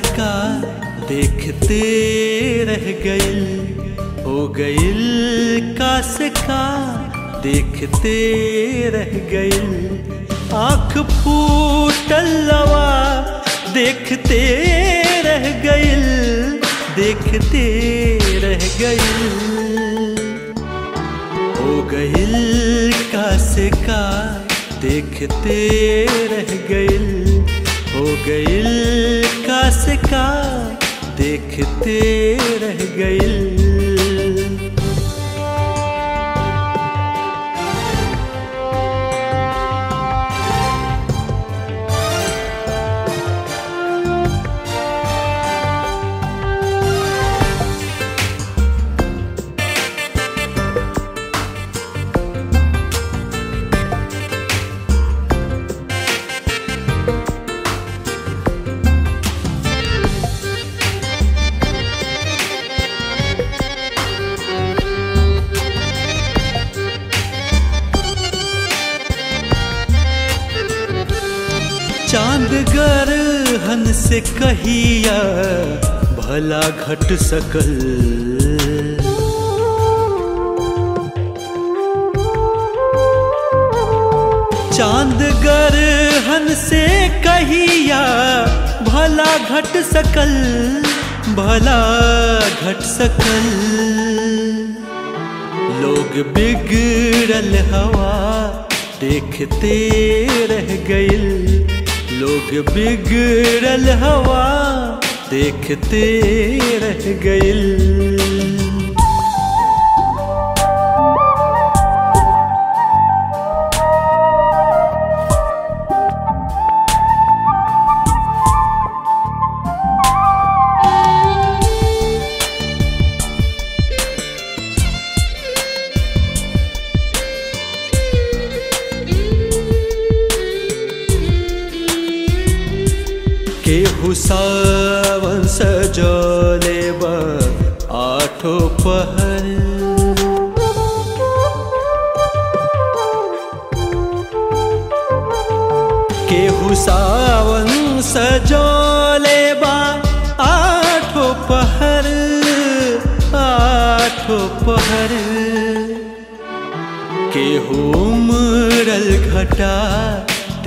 का देखते रह गइल, हो गइल कास का देखते रह गइल। आँख फूटल लवा देखते रह गइल, देखते रह गइल, हो गइल कास का देखते रह गइल, हो गइल कास का देखते रह गइल। चांद गरहन से कहिया भला घट सकल, चांद गरहन से कहिया भला घट सकल, भला घट सकल। लोग बिगड़ल हवा देखते रह गइल, लोग बिगड़ल हवा देखते रह गइल। केहू सावन सजौले बा आठो पहर, केहू सावन सजौले बा आठो पहर, आठो पहर। केहू उमरल घटा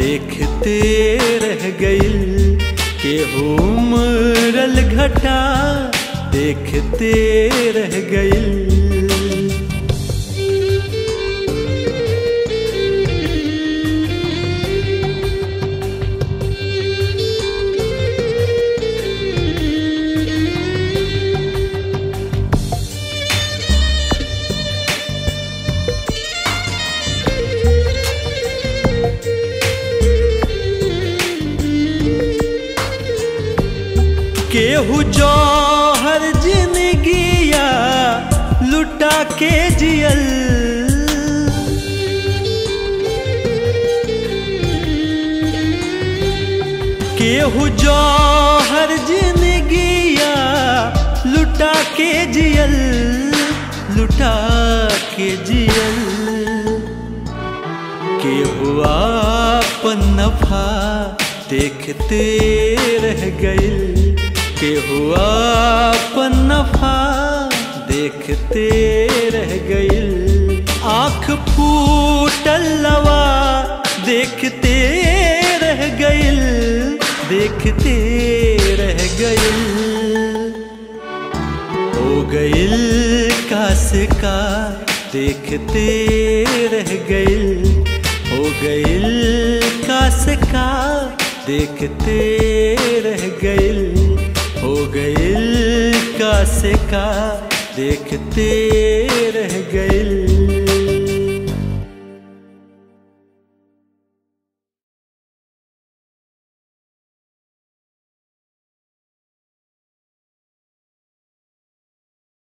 देखते रह गइल, केहू उमरल घटा देखते रह गइल। केहू जौहर जिंदगिया लुटा के जियल, केहू जौहर जिंदगिया लुटा के जियल, लुटा के जियल। केहू आपन नफा देखते रह गइल, केहू आपन नफा देखते रह गइल। आँख फूटल लवा देखते रह गइल, देखते रह गइल, हो गइल कास का देखते रह गइल, हो गइल कास का देखते रह गइल, हो गइल कास का देखते रह गइल।